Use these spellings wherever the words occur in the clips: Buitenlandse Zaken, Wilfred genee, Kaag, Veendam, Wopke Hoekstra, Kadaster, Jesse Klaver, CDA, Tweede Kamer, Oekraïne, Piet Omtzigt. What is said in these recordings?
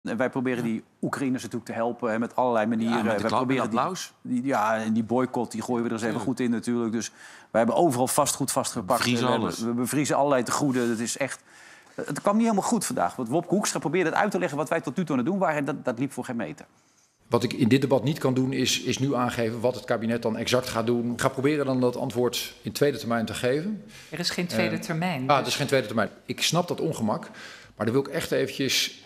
Wij proberen die Oekraïners natuurlijk te helpen hè, met allerlei manieren. Ja, met wij applaus. Die boycott die gooien we er eens even goed in natuurlijk. Dus wij hebben overal vastgoed vastgepakt. We bevriezen allerlei tegoeden. Dat is echt... Het kwam niet helemaal goed vandaag. Want Wopke Hoekstra probeerde het uit te leggen wat wij tot nu toe aan het doen waren. En dat liep voor geen meter. Wat ik in dit debat niet kan doen is nu aangeven wat het kabinet dan exact gaat doen. Ik ga proberen dan dat antwoord in tweede termijn te geven. Er is geen tweede termijn. Dus... er is geen tweede termijn. Ik snap dat ongemak. Maar daar wil ik echt eventjes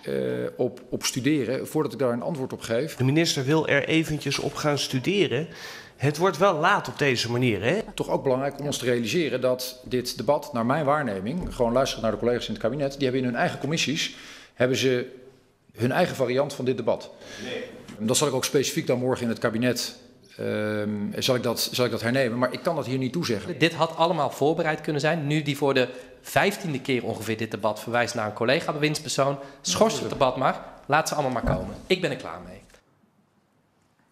op studeren voordat ik daar een antwoord op geef. De minister wil er eventjes op gaan studeren. Het wordt wel laat op deze manier, hè? Toch ook belangrijk om ons te realiseren dat dit debat, naar mijn waarneming... gewoon luisteren naar de collega's in het kabinet... die hebben in hun eigen commissies hun eigen variant van dit debat. Nee. Dat zal ik ook specifiek dan morgen in het kabinet... zal ik dat hernemen, maar ik kan dat hier niet toezeggen. Dit had allemaal voorbereid kunnen zijn. Nu die voor de 15e keer ongeveer dit debat verwijst naar een collega-bewindspersoon. Schors het debat maar, laat ze allemaal maar komen. Ik ben er klaar mee.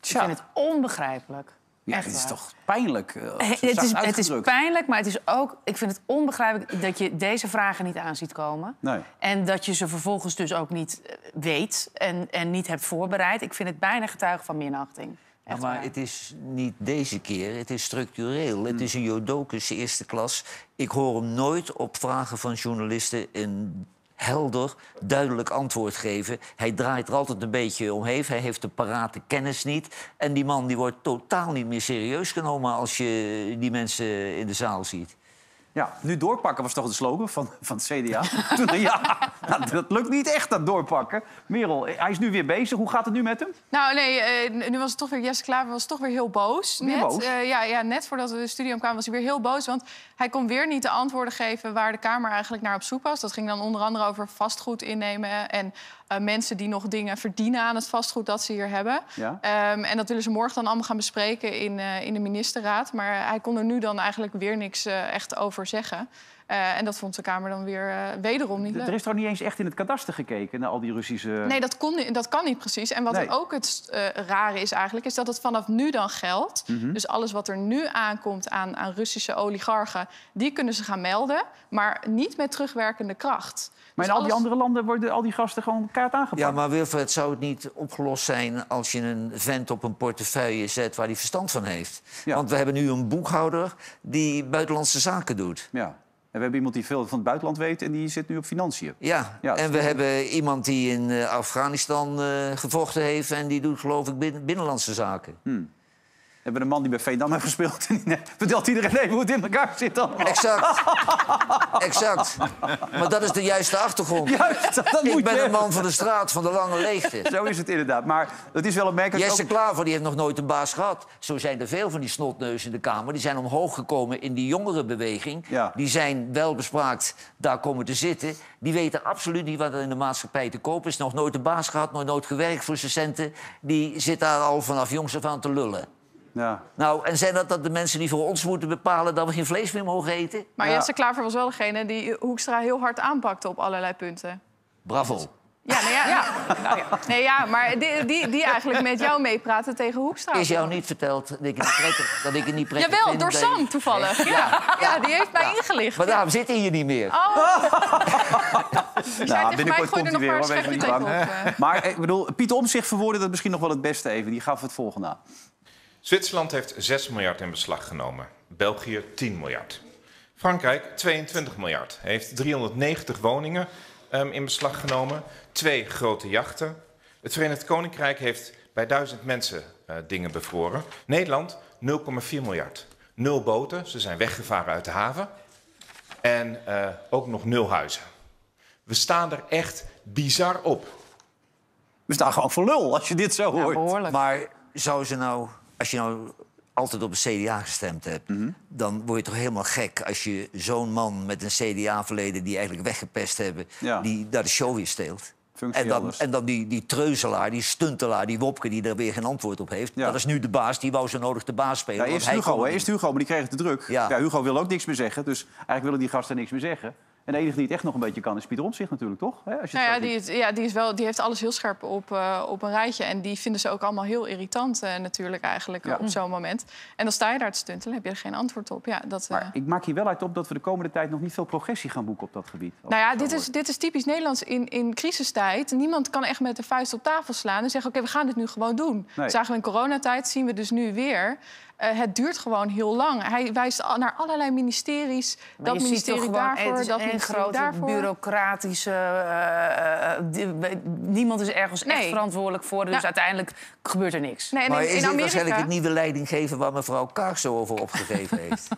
Tja. Ik vind het onbegrijpelijk. Ja, echt, het is toch pijnlijk? Het is pijnlijk, maar het is ook... Ik vind het onbegrijpelijk dat je deze vragen niet aan ziet komen. Nee. En dat je ze vervolgens dus ook niet weet en niet hebt voorbereid. Ik vind het bijna getuige van minachting. Ja, maar het is niet deze keer, het is structureel. Het is een judokus eerste klas. Ik hoor hem nooit op vragen van journalisten een helder, duidelijk antwoord geven. Hij draait er altijd een beetje omheen. Hij heeft de parate kennis niet. En die man die wordt totaal niet meer serieus genomen als je die mensen in de zaal ziet. Ja, nu doorpakken was toch de slogan van het CDA? Ja, dat lukt niet echt, dat doorpakken. Merel, hij is nu weer bezig. Hoe gaat het nu met hem? Nou, nee, nu was het toch weer... Jesse Klaver was toch weer heel boos. Net, boos? Net voordat we de studio kwamen was hij weer heel boos. Want hij kon weer niet de antwoorden geven waar de Kamer eigenlijk naar op zoek was. Dat ging dan onder andere over vastgoed innemen... en mensen die nog dingen verdienen aan het vastgoed dat ze hier hebben. Ja. En dat willen ze morgen dan allemaal gaan bespreken in de ministerraad. Maar hij kon er nu dan eigenlijk weer niks echt over zeggen. En dat vond de Kamer dan weer wederom niet leuk. Er is toch niet eens echt in het kadaster gekeken naar al die Russische... Nee, dat kan niet precies. En wat ook het rare is eigenlijk, is dat het vanaf nu dan geldt. Mm-hmm. Dus alles wat er nu aankomt aan Russische oligarchen... die kunnen ze gaan melden, maar niet met terugwerkende kracht. Maar in die andere landen worden al die gasten gewoon kaart aangepakt. Ja, maar Wilfred, zou het niet opgelost zijn als je een vent op een portefeuille zet waar hij verstand van heeft? Ja. Want we hebben nu een boekhouder die buitenlandse zaken doet. Ja. En we hebben iemand die veel van het buitenland weet en die zit nu op financiën. Ja, en we hebben iemand die in Afghanistan gevochten heeft... en die doet, geloof ik, binnenlandse zaken. We hebben een man die bij Veendam heeft gespeeld... en die vertelt iedereen hoe het in elkaar zit dan. Exact. Exact. Maar dat is de juiste achtergrond. Juist, ik ben een man van de straat, van de lange leegte. Zo is het inderdaad. Maar het is wel een merk... Jesse Klaver die heeft nog nooit een baas gehad. Zo zijn er veel van die snotneuzen in de Kamer. Die zijn omhoog gekomen in die jongerenbeweging. Ja. Die zijn welbespraakt daar komen te zitten. Die weten absoluut niet wat er in de maatschappij te koop is. Nog nooit een baas gehad, nog nooit gewerkt voor zijn centen. Die zit daar al vanaf jongs af aan te lullen. Ja. Nou, en zijn dat de mensen die voor ons moeten bepalen... dat we geen vlees meer mogen eten? Maar Jesse Klaver was wel degene die Hoekstra heel hard aanpakte op allerlei punten. Bravo. Ja, maar die eigenlijk met jou meepraten tegen Hoekstra. Is jou niet verteld dat ik het niet prettig vind? Jawel, door Sam toevallig. Ja, die heeft mij ingelicht. Maar daarom zit hij hier niet meer. Oh. Nou, binnenkort komt hij weer, hoor. Wees niet bang. Maar ik bedoel, Piet Omtzigt verwoordde dat misschien nog wel het beste even. Die gaf het volgende aan. Zwitserland heeft 6 miljard in beslag genomen, België 10 miljard. Frankrijk 22 miljard, heeft 390 woningen in beslag genomen, 2 grote jachten. Het Verenigd Koninkrijk heeft bij 1000 mensen dingen bevroren. Nederland 0,4 miljard, 0 boten, ze zijn weggevaren uit de haven en ook nog 0 huizen. We staan er echt bizar op. We staan gewoon voor lul als je dit zo hoort. Ja, maar zou ze nou... Als je nou altijd op een CDA gestemd hebt... dan word je toch helemaal gek als je zo'n man met een CDA-verleden... die eigenlijk weggepest hebben, die daar de show weer steelt. En dan die treuzelaar, die stuntelaar, die Wopke... die daar weer geen antwoord op heeft. Ja. Dat is nu de baas, die wou zo nodig de baas spelen. Ja, eerst Hugo, maar die kreeg het te druk. Ja. Ja, Hugo wil ook niks meer zeggen, dus eigenlijk willen die gasten niks meer zeggen. En de enige die het echt nog een beetje kan is Piet Omtzigt natuurlijk, toch? Als je die heeft alles heel scherp op een rijtje. En die vinden ze ook allemaal heel irritant natuurlijk eigenlijk op zo'n moment. En dan sta je daar te stuntelen, heb je er geen antwoord op. Ja, dat, maar ik maak hier wel uit op dat we de komende tijd nog niet veel progressie gaan boeken op dat gebied. Dit is typisch Nederlands in crisistijd. Niemand kan echt met de vuist op tafel slaan en zeggen... oké, we gaan dit nu gewoon doen. Nee. Zagen we in coronatijd, zien we dus nu weer... Het duurt gewoon heel lang. Hij wijst naar allerlei ministeries. Dat ministerie daarvoor, dat ministerie daarvoor. Bureaucratische... niemand is ergens echt verantwoordelijk voor. Dus uiteindelijk gebeurt er niks. Nee, maar in Amerika... waarschijnlijk het nieuwe leidinggeven waar mevrouw Kaag zo over opgegeven heeft?